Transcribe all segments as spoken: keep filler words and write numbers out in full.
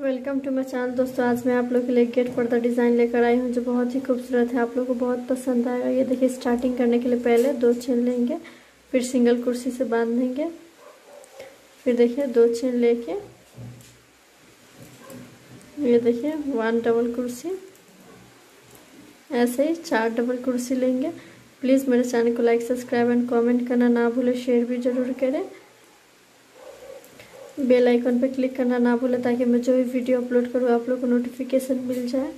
Welcome to my channel दोस्तों, आज मैं आप लोग के लिए गेट पर्दा डिज़ाइन लेकर आई हूँ जो बहुत ही खूबसूरत है। आप लोगों को बहुत पसंद आएगा। ये देखिए, स्टार्टिंग करने के लिए पहले दो चेन लेंगे, फिर सिंगल कुर्सी से बांध देंगे। फिर देखिए दो चेन लेके ये देखिए वन डबल कुर्सी, ऐसे ही चार डबल कुर्सी लेंगे। प्लीज़ मेरे चैनल को लाइक सब्सक्राइब एंड कमेंट करना ना भूलें, शेयर भी ज़रूर करें, बेल आइकन पर क्लिक करना ना भूलें ताकि मैं जो भी वीडियो अपलोड करूँ आप लोगों को नोटिफिकेशन मिल जाए।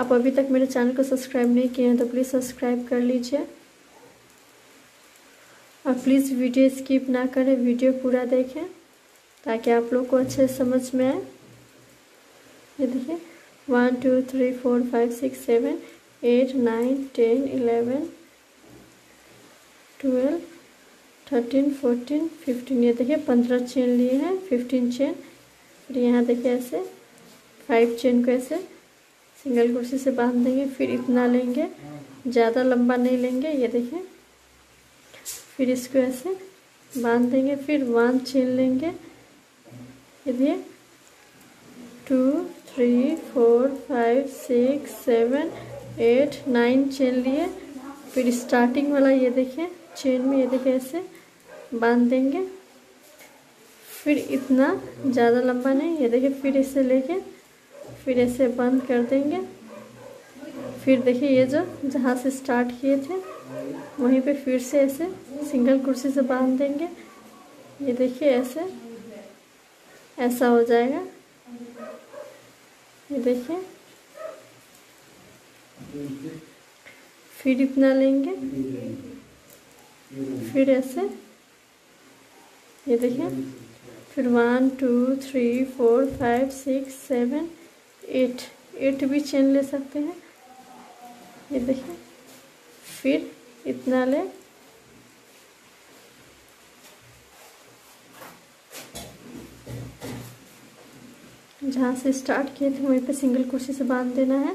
आप अभी तक मेरे चैनल को सब्सक्राइब नहीं किए हैं तो प्लीज़ सब्सक्राइब कर लीजिए और प्लीज़ वीडियो स्किप ना करें, वीडियो पूरा देखें ताकि आप लोग को अच्छे समझ में आए। ये देखिए one two three four five six seven eight nine ten eleven twelve thirteen fourteen fifteen, ये देखिए पंद्रह चेन लिए हैं, फिफ्टीन चेन। फिर यहाँ देखिए ऐसे फाइव चेन को ऐसे सिंगल कुर्सी से बांध देंगे। फिर इतना लेंगे, ज़्यादा लंबा नहीं लेंगे, ये देखिए। फिर इसको ऐसे बांध देंगे। फिर वन चेन लेंगे, ये देखिए two three four five six seven eight nine chain लिए। फिर स्टार्टिंग वाला ये देखिए चेन में ये देखिए ऐसे बांध देंगे। फिर इतना ज़्यादा लंबा नहीं, ये देखिए। फिर इसे लेके फिर ऐसे बंद कर देंगे। फिर देखिए ये जो जहाँ से स्टार्ट किए थे वहीं पे फिर से ऐसे सिंगल कुर्सी से बांध देंगे। ये देखिए ऐसे ऐसा हो जाएगा, ये देखिए। फिर इतना लेंगे, फिर ऐसे ये देखिए। फिर one two three four five six seven eight, eight भी चेन ले सकते हैं, ये देखिए। फिर इतना ले, जहाँ से स्टार्ट किए थे वहीं पे सिंगल कुर्सी से बांध देना है।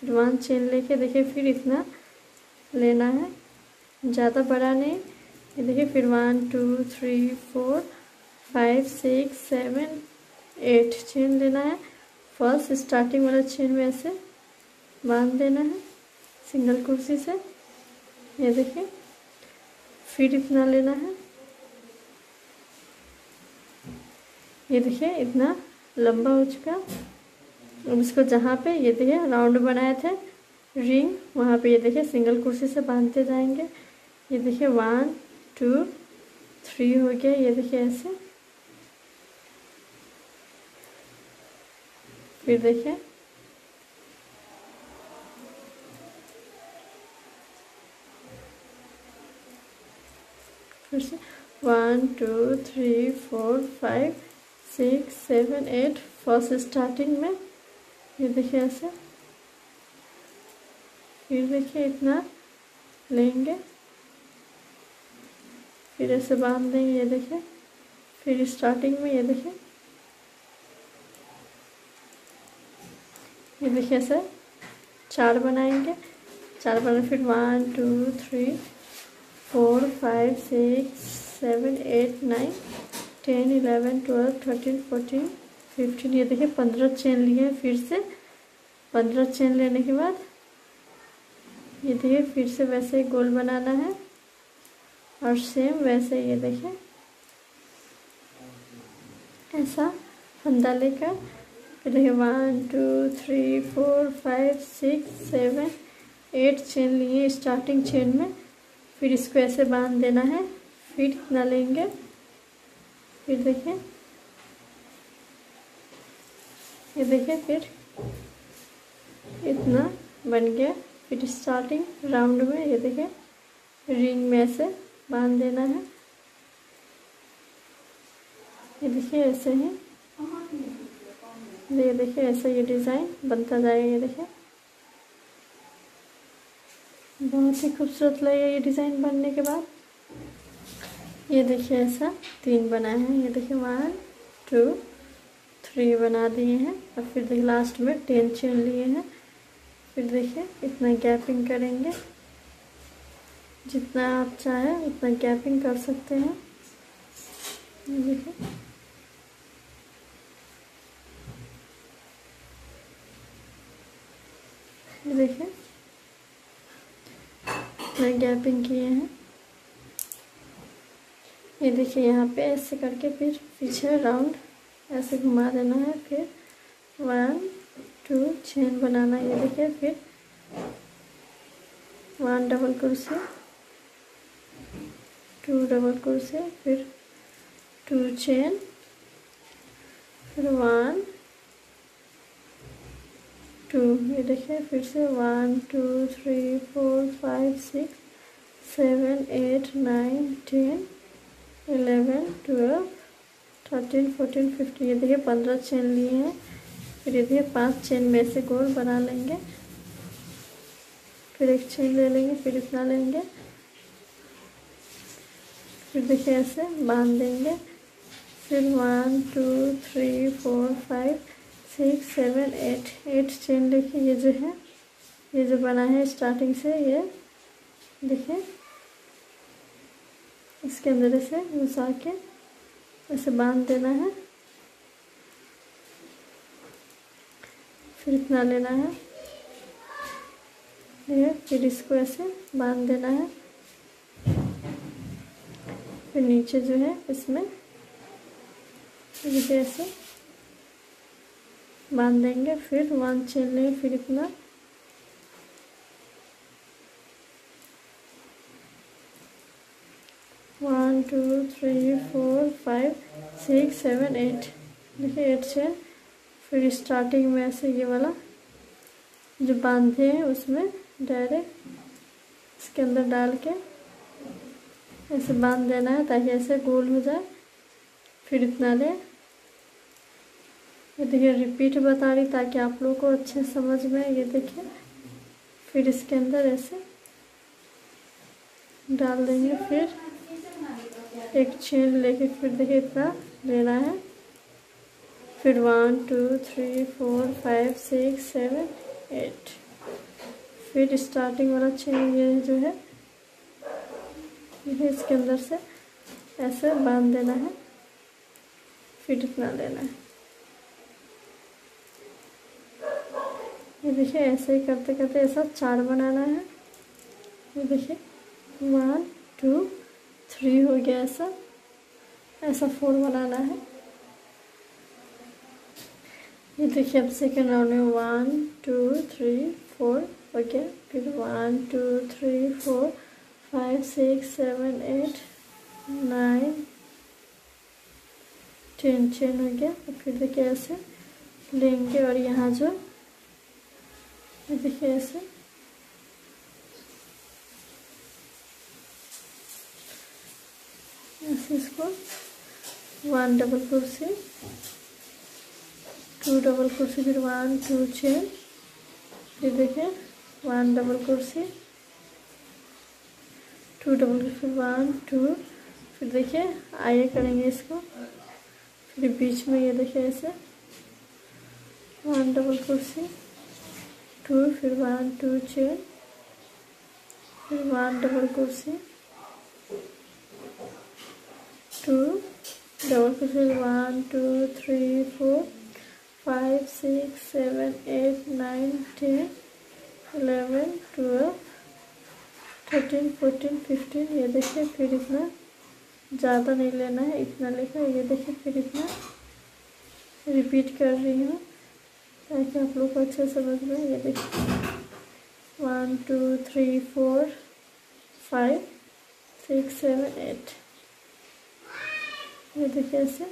फिर वन चेन लेके देखिए फिर इतना लेना है, ज़्यादा बड़ा नहीं, ये देखिए। फिर one two three four five six seven eight chain लेना है। फर्स्ट स्टार्टिंग वाला चेन में ऐसे बांध देना है सिंगल कुर्सी से, ये देखिए। फिर इतना लेना है, ये देखिए इतना लंबा हो चुका। अब इसको जहाँ पे ये देखिए राउंड बनाए थे रिंग, वहाँ पे ये देखिए सिंगल कुर्सी से बांधते जाएंगे। ये देखिए वन टू थ्री हो गया, ये देखिए ऐसे। फिर देखिए फिर से one two three four five six seven eight first starting में, ये देखिए ऐसे। फिर देखिए इतना लेंगे, फिर ऐसे बांध देंगे, ये देखिए। फिर स्टार्टिंग में ये देखिए ये देखिए ऐसे चार बनाएंगे, चार बना। फिर one two three four five six seven eight nine ten eleven twelve thirteen fourteen fifteen, ये देखिए पंद्रह चेन लिए हैं। फिर से पंद्रह चेन लेने के बाद ये देखिए फिर से वैसे गोल बनाना है और सेम वैसे ये देखिए ऐसा फंदा लेकर। फिर देखिए one two three four five six seven eight chain लिए स्टार्टिंग चेन में। फिर इसको ऐसे बांध देना है। फिर इतना लेंगे, फिर देखिए ये देखिए। फिर इतना बन गया। फिर स्टार्टिंग राउंड में ये देखिए रिंग में ऐसे बांध देना है, ये देखिए ऐसे ही। ये देखिए ऐसा ये डिज़ाइन बनता जाएगा, ये देखिए बहुत ही खूबसूरत लगेगा ये डिज़ाइन बनने के बाद। ये देखिए ऐसा तीन बनाए हैं, ये देखिए वन टू थ्री बना दिए हैं। और फिर देखिए लास्ट में टेन चेन लिए हैं। फिर देखिए इतना गैपिंग करेंगे, जितना आप चाहें उतना गैपिंग कर सकते हैं, ये देखिए। देखिए मैं गैपिंग किए हैं। ये देखिए यहाँ पे ऐसे करके फिर पीछे राउंड ऐसे घुमा देना है, फिर वन टू चेन बनाना है। ये देखिए फिर one double crochet, two double crochet, फिर टू चेन, फिर वन टू। ये देखिए फिर से one two three four five six seven eight nine ten eleven twelve thirteen fourteen fifteen. ये देखिए पंद्रह चेन लिए हैं। फिर ये देखिए पांच चेन में से गोल बना लेंगे, फिर एक चेन ले लेंगे, फिर इतना लेंगे, फिर देखिए ऐसे बांध देंगे। फिर one two three four five six seven eight eight chain. देखिए ये जो है ये जो बना है स्टार्टिंग से, ये देखिए इसके अंदर ऐसे घुसा के ऐसे बांध देना है, फिर इतना लेना है, ये फिर इसको ऐसे बांध देना है, फिर नीचे जो है इसमें देखिए ऐसे बांध देंगे। फिर वन चेन ले, फिर इतना, one two three four five six seven eight, देखिए एट चेन। फिर स्टार्टिंग में ऐसे ये वाला जो बांधे हैं उसमें डायरेक्ट इसके अंदर डाल के ऐसे बांध देना है ताकि ऐसे गोल हो जाए। फिर इतना ले, ये देखिए रिपीट बता रही ताकि आप लोगों को अच्छे समझ में। ये देखिए फिर इसके अंदर ऐसे डाल देंगे, फिर एक चेन लेके फिर देखिए इतना लेना है। फिर one two three four five six seven eight. फिर स्टार्टिंग वाला चेन ये जो है ये इसके अंदर से ऐसे बांध देना है, फिर इतना लेना है। ये देखिए ऐसे ही करते करते ऐसा चार बनाना है। ये देखिए वन टू थ्री हो गया, ऐसा ऐसा फोर बनाना है। ये देखिए अब सेकेंड राउंड में वन टू थ्री फोर हो गया, फिर one two three four five six seven eight nine ten chain हो गया। फिर देखिए ऐसे लेंगे और यहाँ जो ये देखिए ऐसे ऐसे इसको one double crochet, two double crochet, फिर वन टू चेन, फिर देखिए one double crochet, two double crochet, फिर वन टू, फिर देखिए आगे करेंगे इसको। फिर बीच में ये देखिए ऐसे वन डबल क्रोशे, टू, फिर वन टू चेन, फिर one double crochet, two double crochet, one two three four five six seven eight nine ten eleven twelve thirteen fourteen fifteen. ये देखिए फिर इतना, ज़्यादा नहीं लेना है, इतना लेकर ये देखिए फिर इतना रिपीट कर रही हूँ ताकि आप लोग को अच्छे समझ में। ये देखिए one two three four five six seven eight. ये देखिए ऐसे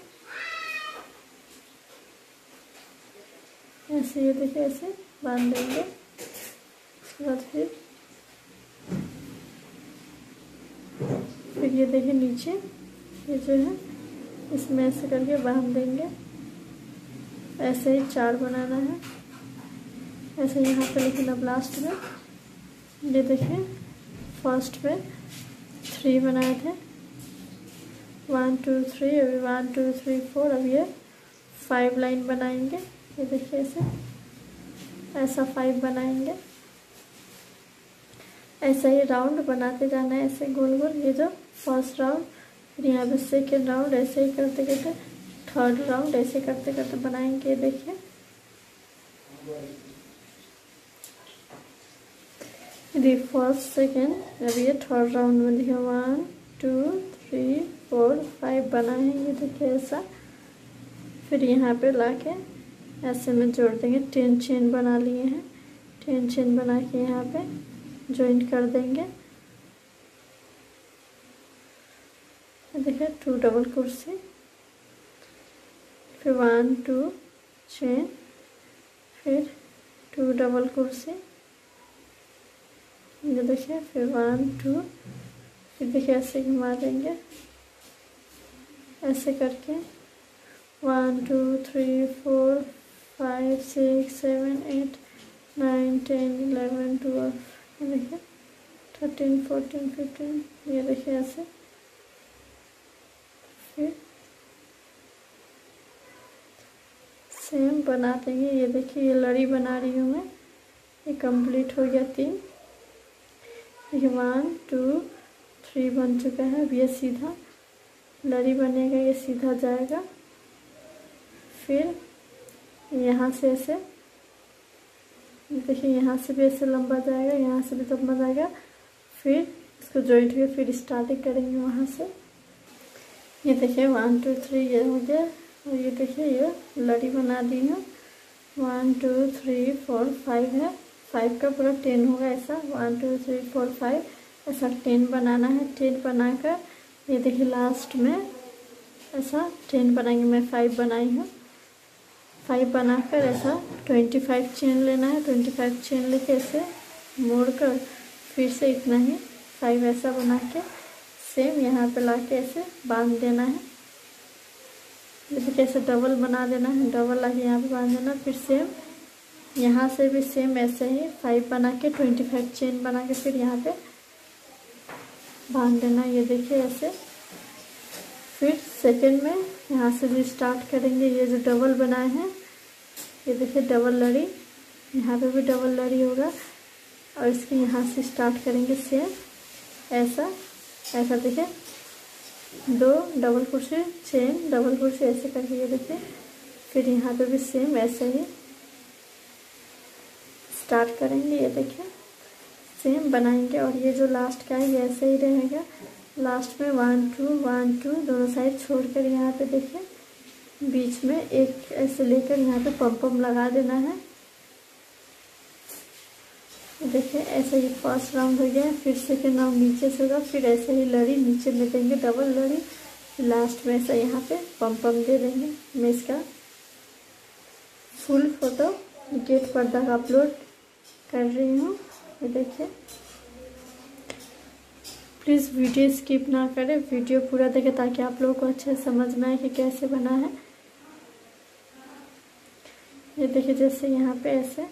ऐसे ये देखिए ऐसे बांध देंगे। उसके बाद फिर फिर ये देखिए नीचे ये जो है इसमें ऐसे करके बांध देंगे। ऐसे ही चार बनाना है ऐसे यहाँ पे। लेकिन अब लास्ट में ये देखिए फर्स्ट पे थ्री बनाए थे, वन टू थ्री, अभी वन टू थ्री फोर, अब ये फाइव लाइन बनाएंगे। ये देखिए ऐसे ऐसा फाइव बनाएंगे। ऐसा ही राउंड बनाते जाना है ऐसे गोल गोल। ये जो फर्स्ट राउंड, फिर यहाँ पे सेकेंड राउंड, ऐसे ही करते करते थर्ड राउंड ऐसे करते करते बनाएंगे। देखिए the first, second, अब ये थर्ड राउंड में देखिए one two three four five बना है, ये देखिए ऐसा। फिर यहाँ पे लाके ऐसे में जोड़ देंगे, टेन चेन बना लिए हैं, टेन चेन बना के यहाँ पे जॉइंट कर देंगे। देखिए टू डबल कुर्सी, फिर वन टू चेन, फिर टू डबल कुर्सी, ये देखिए फिर वन टू, फिर देखिए ऐसे घुमा देंगे ऐसे करके one two three four five six seven eight nine ten eleven twelve, ये देखिए थर्टीन फोर्टीन फिफ्टीन, ये देखिए ऐसे। फिर सेम बना देंगे, ये देखिए ये लड़ी बना रही हूँ मैं, ये कंप्लीट हो गया तीन, ये वन टू थ्री बन चुका है। अब ये सीधा लड़ी बनेगा, ये सीधा जाएगा, फिर यहाँ से ऐसे देखिए, यहाँ से भी ऐसे लंबा जाएगा, यहाँ से भी लंबा जाएगा, फिर इसको जॉइंट हुए, फिर स्टार्टिंग करेंगे वहाँ से। ये देखिए वन टू थ्री ये हो गया, और ये देखिए ये लड़ी बना दी है, one two three four five है, फाइव का पूरा टेन होगा ऐसा, one two three four five ऐसा टेन बनाना है। टेन बनाकर ये देखिए लास्ट में ऐसा टेन बनाएंगे, मैं फाइव बनाई हूँ, फाइव बनाकर ऐसा ट्वेंटी फाइव चेन लेना है, ट्वेंटी फाइव चेन लेके ऐसे मोड़ कर फिर से इतना ही फाइव ऐसा बना के सेम यहाँ पे ला के ऐसे बांध देना है। ये देखिए ऐसे डबल बना देना है, डबल ला के यहाँ पर बांध देना, फिर सेम यहाँ से भी सेम ऐसे ही फाइव बना के ट्वेंटी फाइव चेन बना के फिर यहाँ पे बांध देना, ये देखिए ऐसे। फिर सेकंड में यहाँ से भी स्टार्ट करेंगे, ये जो डबल बनाए हैं, ये देखिए डबल लड़ी, यहाँ पे भी डबल लड़ी होगा, और इसके यहाँ से स्टार्ट करेंगे सेम ऐसा ऐसा। देखिए दो डबल कुर्सी चेन डबल कुर्सी ऐसे करके, ये देखिए फिर यहाँ पे भी सेम ऐसे ही स्टार्ट करेंगे, ये देखिए सेम बनाएंगे। और ये जो लास्ट का है ये ऐसे ही रहेगा, लास्ट में वन टू वन टू दोनों साइड छोड़कर यहाँ पे देखिए बीच में एक ऐसे लेकर यहाँ पे पम पम लगा देना है। देखिए ऐसे ही फर्स्ट राउंड हो गया, फिर सेकेंड राउंड नीचे से होगा, फिर ऐसे ही लड़ी नीचे में देंगे डबल लड़ी, लास्ट में ऐसा यहाँ पे पम पम दे देंगे। मैं इसका फुल फोटो गेट पर तक अपलोड कर रही हूँ, ये देखिए। प्लीज़ वीडियो स्किप ना करें, वीडियो पूरा देखें ताकि आप लोगों को अच्छे से समझ में आए कि कैसे बना है। ये देखिए जैसे यहाँ पे ऐसे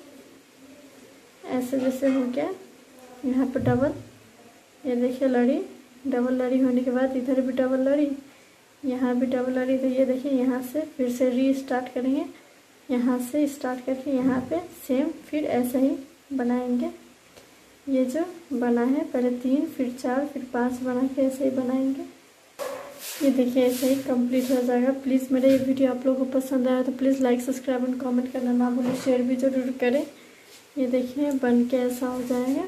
ऐसे जैसे हो गया, यहाँ पे डबल, ये देखिए लड़ी, डबल लड़ी होने के बाद इधर भी डबल लड़ी, यहाँ भी डबल लड़ी। तो ये देखिए यहाँ से फिर से री स्टार्ट करेंगे, यहाँ से स्टार्ट करके यहाँ पे सेम फिर ऐसे ही बनाएंगे। ये जो बना है पहले तीन फिर चार फिर पाँच बना के ऐसे ही बनाएंगे, ये देखिए ऐसे ही कंप्लीट हो जाएगा। प्लीज़ मेरा ये वीडियो आप लोगों को पसंद आया तो please like subscribe and comment करना ना भूलें, शेयर भी ज़रूर करें। ये देखिए बन के ऐसा हो जाएगा,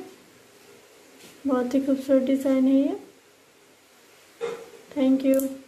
बहुत ही खूबसूरत डिज़ाइन है ये। Thank you.